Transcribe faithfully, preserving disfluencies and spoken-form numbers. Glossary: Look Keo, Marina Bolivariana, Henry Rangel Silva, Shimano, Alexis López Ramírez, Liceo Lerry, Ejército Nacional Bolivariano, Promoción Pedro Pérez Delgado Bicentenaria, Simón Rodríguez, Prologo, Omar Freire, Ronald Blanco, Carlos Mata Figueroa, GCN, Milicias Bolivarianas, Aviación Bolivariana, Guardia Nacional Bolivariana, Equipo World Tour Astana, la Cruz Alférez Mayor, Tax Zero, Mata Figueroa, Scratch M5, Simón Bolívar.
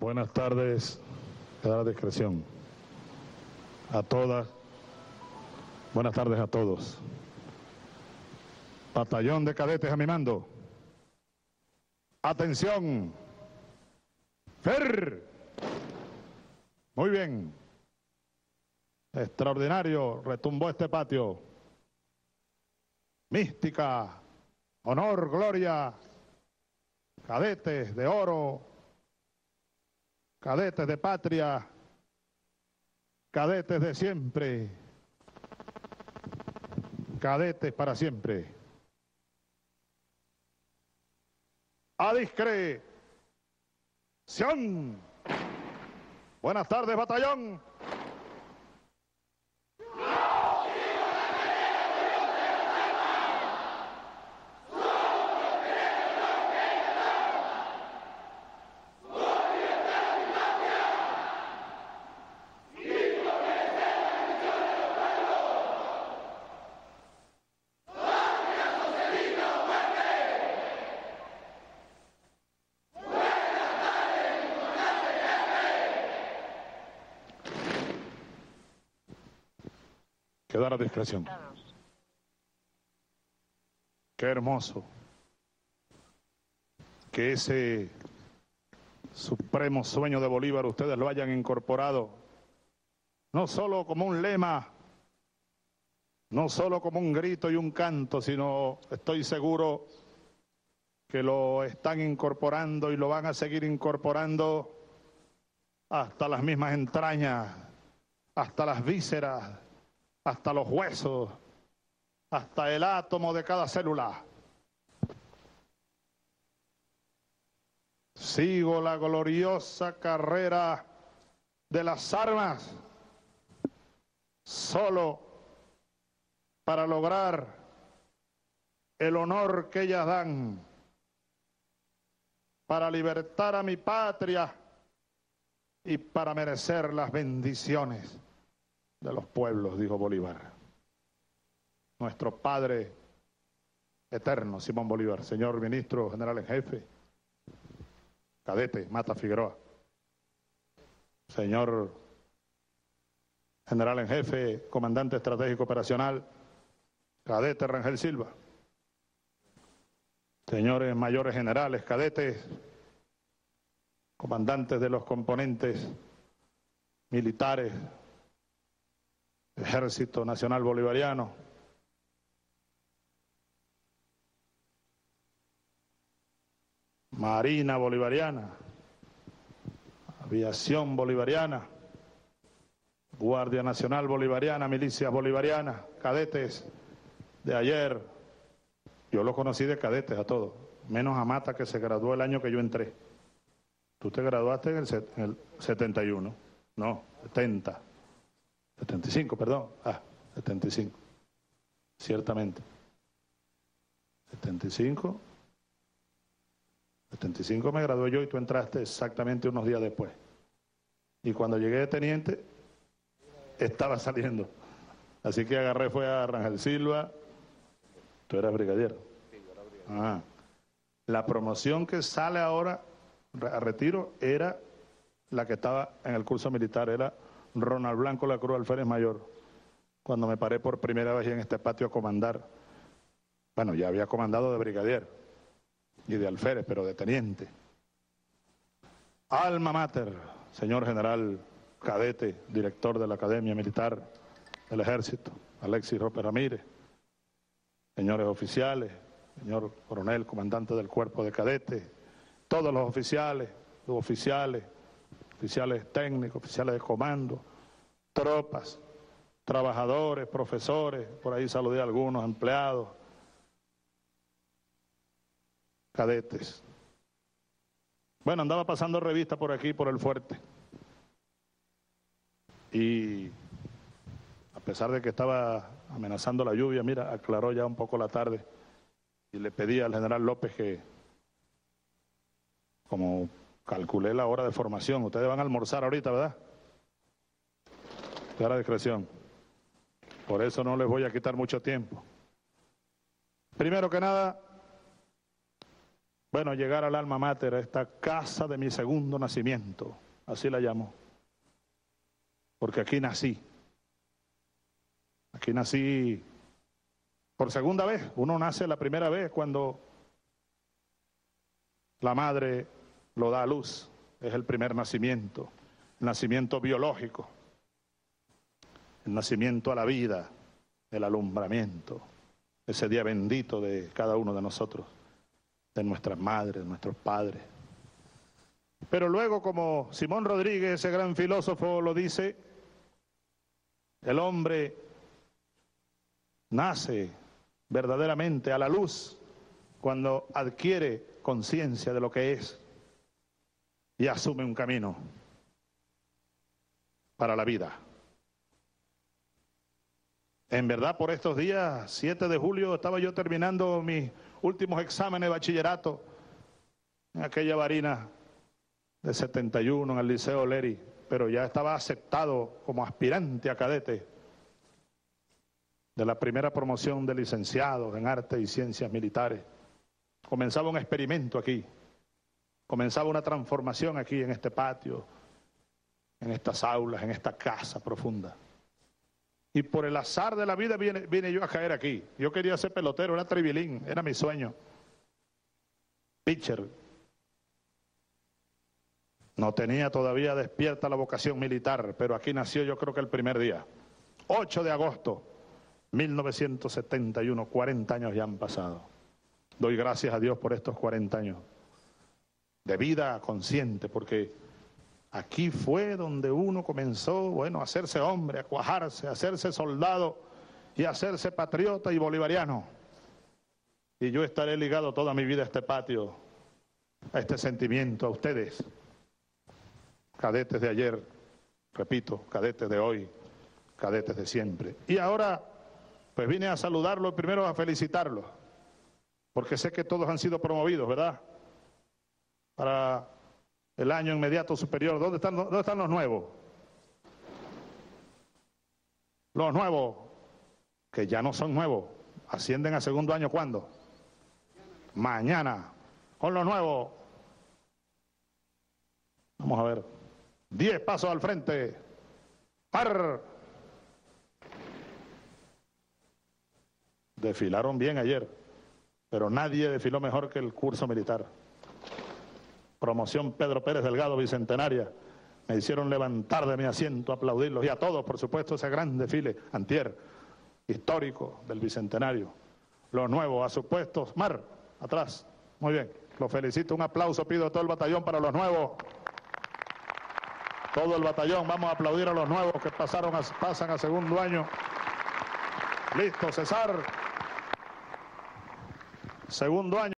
Buenas tardes, a la discreción. A todas, buenas tardes a todos. Batallón de cadetes a mi mando. Atención. Fer. Muy bien. Extraordinario, retumbó este patio. Mística, honor, gloria, cadetes de oro, cadetes de patria, cadetes de siempre, cadetes para siempre. A discreción. Buenas tardes, batallón. Quedar a discreción. Qué hermoso que ese supremo sueño de Bolívar ustedes lo hayan incorporado, no solo como un lema, no solo como un grito y un canto, sino estoy seguro que lo están incorporando y lo van a seguir incorporando hasta las mismas entrañas, hasta las vísceras, hasta los huesos, hasta el átomo de cada célula. Sigo la gloriosa carrera de las armas solo para lograr el honor que ellas dan, para libertar a mi patria y para merecer las bendiciones de los pueblos, dijo Bolívar. Nuestro padre eterno, Simón Bolívar. Señor ministro, general en jefe, cadete Mata Figueroa. Señor general en jefe, comandante estratégico operacional, cadete Rangel Silva. Señores mayores generales, cadetes, comandantes de los componentes militares, Ejército Nacional Bolivariano, Marina Bolivariana, Aviación Bolivariana, Guardia Nacional Bolivariana, Milicias Bolivarianas, cadetes de ayer. Yo los conocí de cadetes a todos, menos a Mata, que se graduó el año que yo entré. Tú te graduaste en el, en el setenta y uno, no, setenta. setenta y cinco, perdón. Ah, setenta y cinco. Ciertamente. setenta y cinco. setenta y cinco me gradué yo y tú entraste exactamente unos días después. Y cuando llegué de teniente, estaba saliendo. Así que agarré, fue a Rangel Silva. Tú eras brigadier. Sí, yo era brigadier. Ah. La promoción que sale ahora a retiro era la que estaba en el curso militar, era Ronald Blanco, la Cruz Alférez Mayor. Cuando me paré por primera vez en este patio a comandar, bueno, ya había comandado de brigadier y de alférez, pero de teniente. Alma mater, señor general cadete, director de la Academia Militar del Ejército, Alexis López Ramírez, señores oficiales, señor coronel, comandante del cuerpo de cadetes, todos los oficiales, suboficiales, oficiales técnicos, oficiales de comando, tropas, trabajadores, profesores, por ahí saludé a algunos empleados, cadetes. Bueno, andaba pasando revista por aquí, por el fuerte. Y a pesar de que estaba amenazando la lluvia, mira, aclaró ya un poco la tarde y le pedí al general López que, como calculé la hora de formación, ustedes van a almorzar ahorita, ¿verdad? Dar a discreción. Por eso no les voy a quitar mucho tiempo. Primero que nada, Bueno, llegar al alma mater, a esta casa de mi segundo nacimiento, así la llamo, porque aquí nací. Aquí nací por segunda vez. Uno nace la primera vez cuando la madre lo da a luz. Es el primer nacimiento, el nacimiento biológico, el nacimiento a la vida, el alumbramiento, ese día bendito de cada uno de nosotros, de nuestras madres, de nuestros padres. Pero luego, como Simón Rodríguez, ese gran filósofo, lo dice, el hombre nace verdaderamente a la luz cuando adquiere conciencia de lo que es y asume un camino para la vida. En verdad, por estos días, siete de julio, estaba yo terminando mis últimos exámenes de bachillerato en aquella Varina de setenta y uno en el Liceo Lerry, pero ya estaba aceptado como aspirante a cadete de la primera promoción de licenciados en Artes y Ciencias Militares. Comenzaba un experimento aquí, comenzaba una transformación aquí en este patio, en estas aulas, en esta casa profunda. Y por el azar de la vida vine, vine yo a caer aquí. Yo quería ser pelotero, era trivilín, era mi sueño. Pitcher. No tenía todavía despierta la vocación militar, pero aquí nació, yo creo que el primer día. ocho de agosto mil novecientos setenta y uno, cuarenta años ya han pasado. Doy gracias a Dios por estos cuarenta años de vida consciente, porque aquí fue donde uno comenzó, bueno, a hacerse hombre, a cuajarse, a hacerse soldado y a hacerse patriota y bolivariano. Y yo estaré ligado toda mi vida a este patio, a este sentimiento, a ustedes, cadetes de ayer, repito, cadetes de hoy, cadetes de siempre. Y ahora, pues vine a saludarlos, primero a felicitarlos, porque sé que todos han sido promovidos, ¿verdad? Para el año inmediato superior. ¿Dónde están, dónde están los nuevos? Los nuevos, que ya no son nuevos, ascienden a segundo año, ¿cuándo? Mañana. Con los nuevos. Vamos a ver. Diez pasos al frente. Par. Desfilaron bien ayer, pero nadie desfiló mejor que el curso militar. Promoción Pedro Pérez Delgado Bicentenaria, me hicieron levantar de mi asiento, aplaudirlos, y a todos, por supuesto, ese gran desfile antier, histórico del Bicentenario. Los nuevos, a sus puestos, mar, atrás, muy bien, los felicito, un aplauso pido a todo el batallón para los nuevos, todo el batallón, vamos a aplaudir a los nuevos que pasaron a, pasan a segundo año. Listo, César, segundo año.